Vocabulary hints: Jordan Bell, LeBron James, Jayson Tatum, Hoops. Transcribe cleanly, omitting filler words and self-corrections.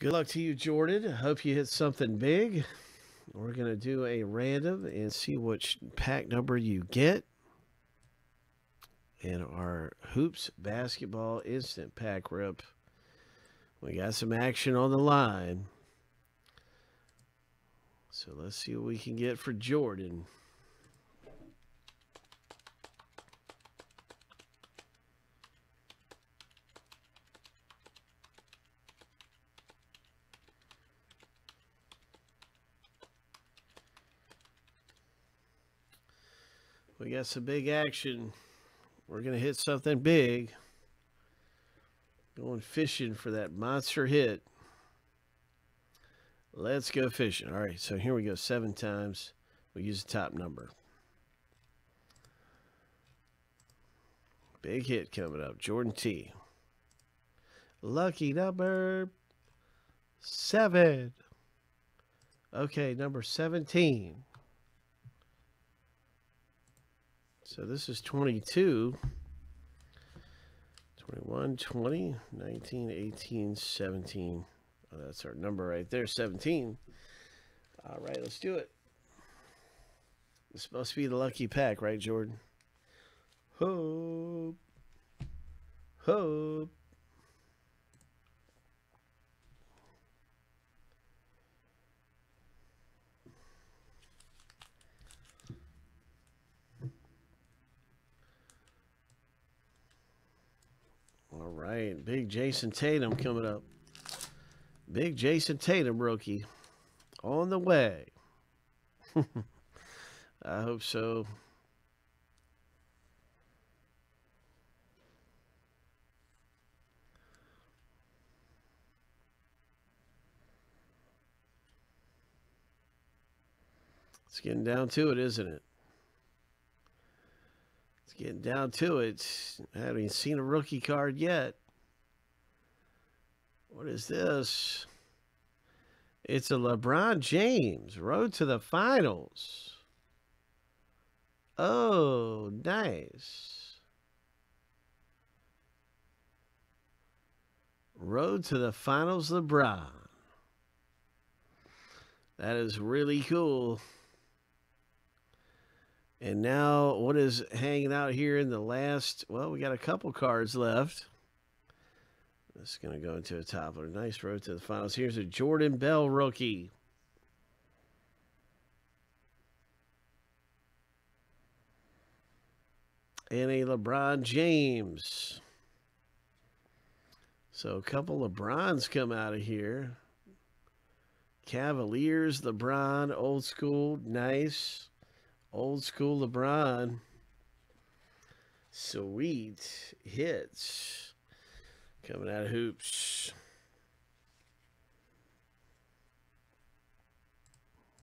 Good luck to you, Jordan. Hope you hit something big. We're going to do a random and see which pack number you get in our Hoops Basketball Instant Pack Rip. We got some action on the line. So let's see what we can get for Jordan. We got some big action. We're going to hit something big. Going fishing for that monster hit. Let's go fishing. All right, so here we go. 7 times. We use the top number. Big hit coming up. Jordan T. Lucky number 7. Okay, number 17. So this is 22, 21, 20, 19, 18, 17. Oh, that's our number right there, 17. All right, let's do it. This must be the lucky pack, right, Jordan? Hope. Hope. All right, big Jayson Tatum coming up. Big Jayson Tatum rookie on the way. I hope so. It's getting down to it, isn't it? Getting down to it. I haven't seen a rookie card yet. What is this? It's a LeBron James. Road to the finals. Oh, nice. Road to the finals, LeBron. That is really cool. And now, what is hanging out here in the last? Well, we got a couple cards left. This is going to go into a topper. Nice road to the finals. Here's a Jordan Bell rookie. And a LeBron James. So, a couple LeBrons come out of here. Cavaliers, LeBron, old school, nice. Old school LeBron. Sweet hits. Coming out of Hoops.